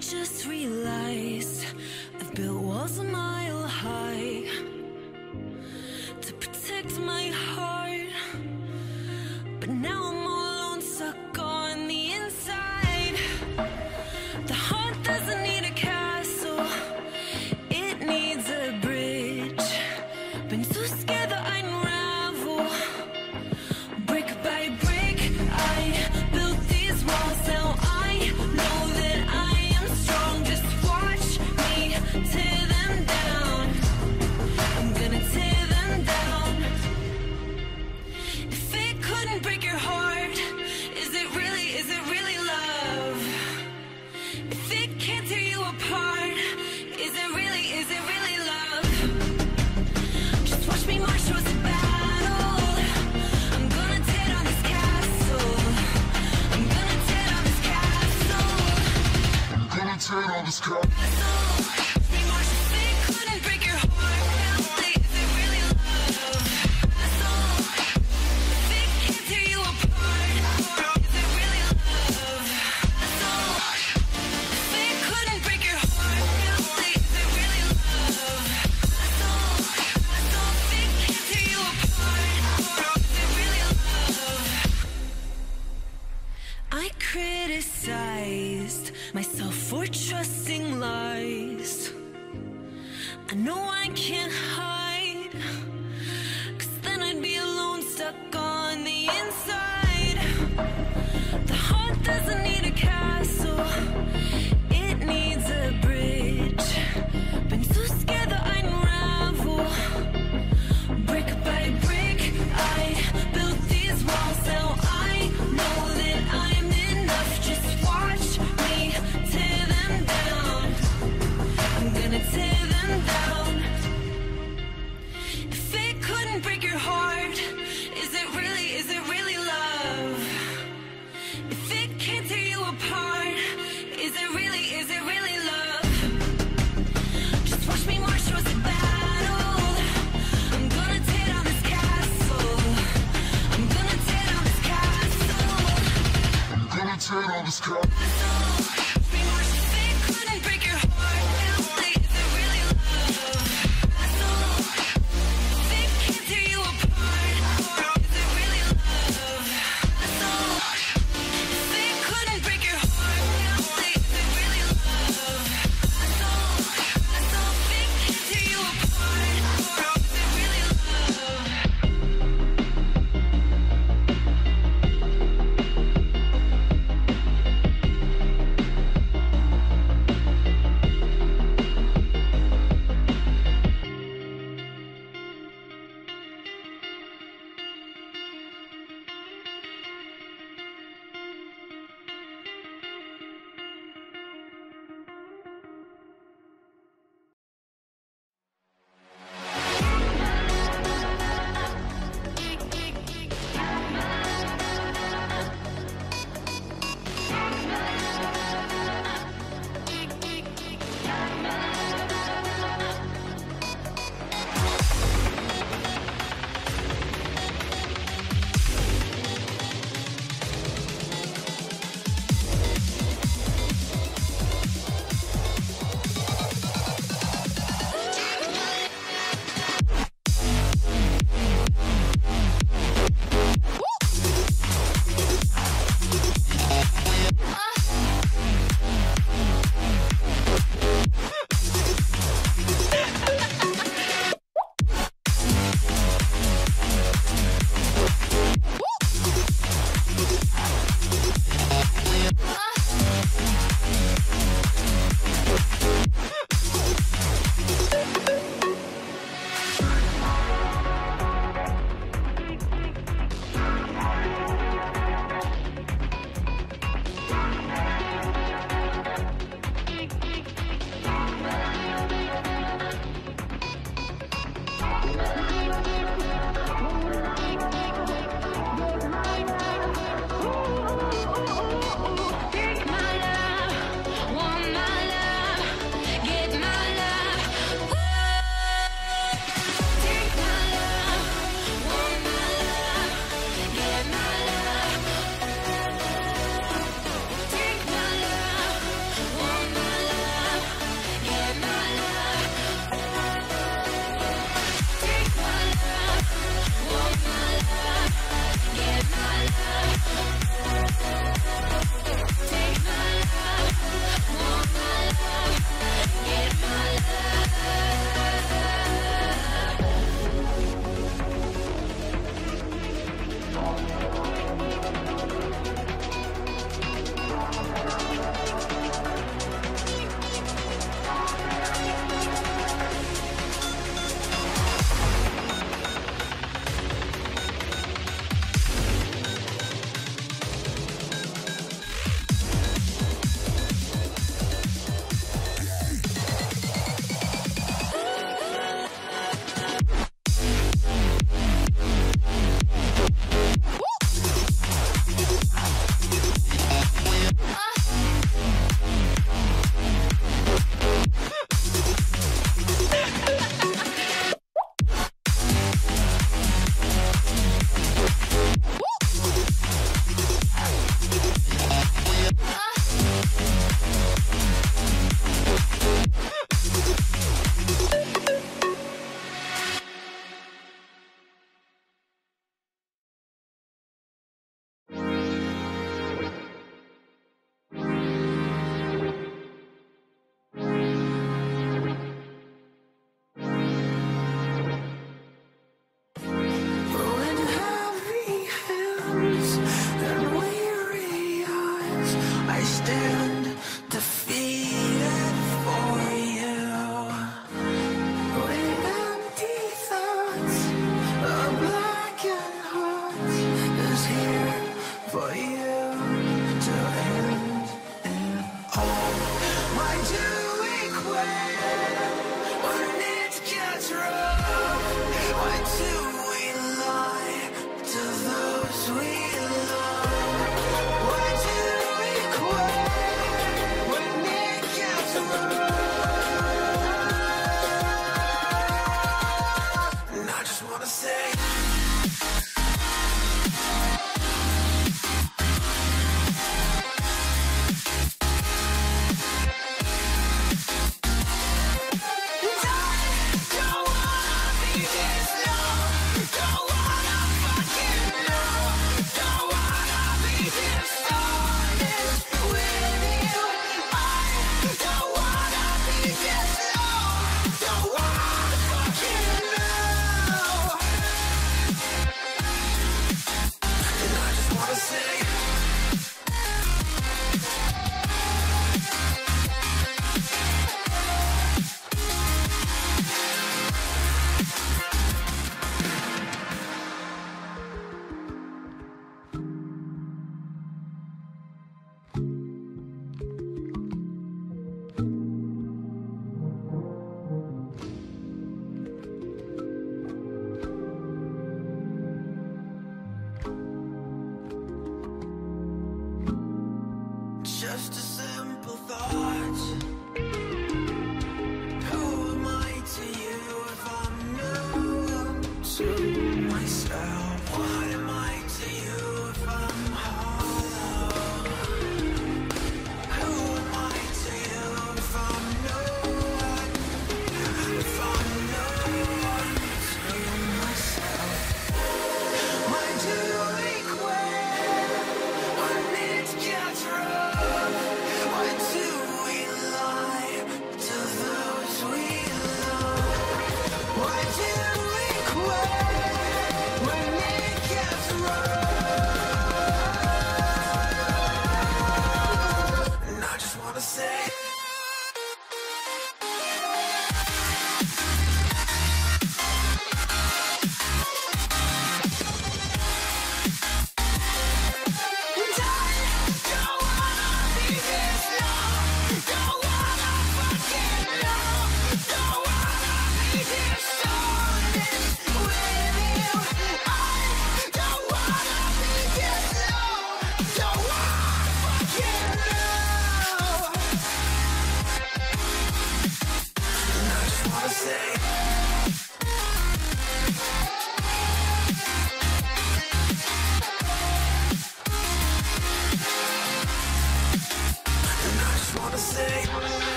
just realized I've built walls a mile high to protect my heart, but now I'm all alone, stuck on the inside. The heart doesn't need a castle, it needs a bridge. Been too scared that I'd unravel, brick by brick. I built these walls, now I know that I am strong. Just watch me tear them down. I'm gonna tear them down. If it couldn't break your heart, is it really love? If it can't tear you apart, is it really love? Just watch me march towards the battle. I'm gonna tear down this castle. I'm gonna tear down this castle. I'm gonna tear down this castle. We march. If it couldn't break your heart, is it really love? Castle. If it can't tear you apart, is it really love? Castle. If it couldn't break your heart, is it really love? Castle. Castle. If it can't tear you apart, is it really love? I criticized myself for trusting lies. I know I can't hide, cause then I'd be alone, stuck on the inside. The heart doesn't need a castle, it needs a bridge. Been too scared that I'd unravel, brick by brick. I built these walls, now I know that I'm enough. Just watch me tear them down. I'm gonna tear them down. If it couldn't break your heart, is it really love? If it can't tear you apart,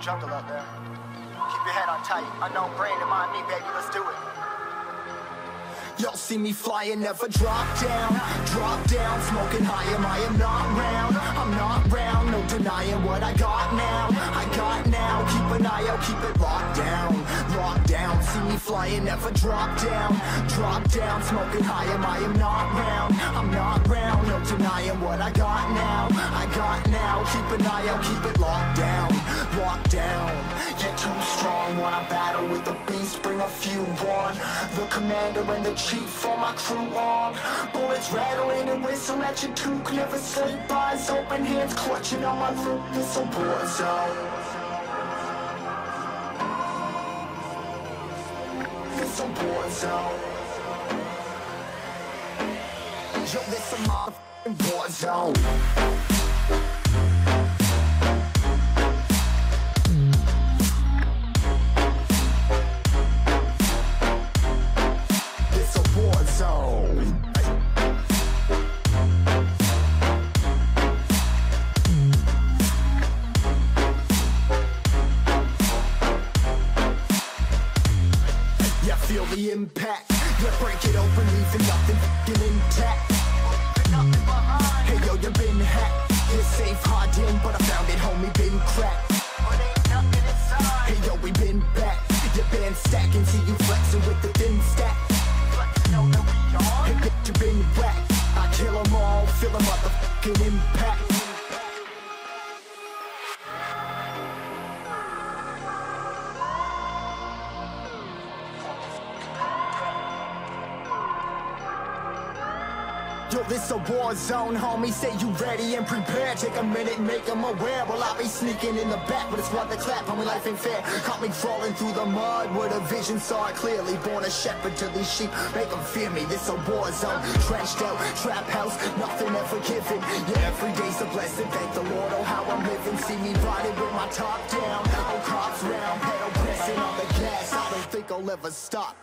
Jungle out there. Keep your head on tight. Unknown brain and mind me, baby. Let's do it. Y'all see me flying, never drop down, smoking high, am I am not round, I'm not round, no denying what I got now, keep an eye out, keep it locked down, see me flying, never drop down, smoking high, am I am not round, no denying what I got now, keep an eye out, keep it locked down, you're too strong, wanna battle with the beast, bring a few on, the commander and the chief for my crew on. Bullets rattling and whistle at your toque. Never sleep, eyes open, hands clutching on my loot. This a war zone. This a war zone. Yo, this a motherfucking war zone. Impact, you break it open, leaving nothing f***ing intact. Nothing behind. Hey yo, you been hacked. You're safe, hard in, but I found it, homie, been cracked. But ain't nothing inside. Hey yo, we been back. Your band stacking, see you flexing with the thin stack. Flexing on the we on. Hey bitch, you been whacked. I kill 'em all, feel a motherfucking impact. Yo, this a war zone, homie, say you ready and prepared. Take a minute, make them aware. Well, I'll be sneaking in the back, but it's worth the clap, homie, life ain't fair. Caught me crawling through the mud, where the vision saw it clearly. Born a shepherd to these sheep, make them fear me. This a war zone, trashed out, trap house, nothing ever given. Yeah, every day's a blessing, thank the Lord, oh, how I'm living. See me riding with my top down, oh, cops round, pedal pressing on the gas. I don't think I'll ever stop.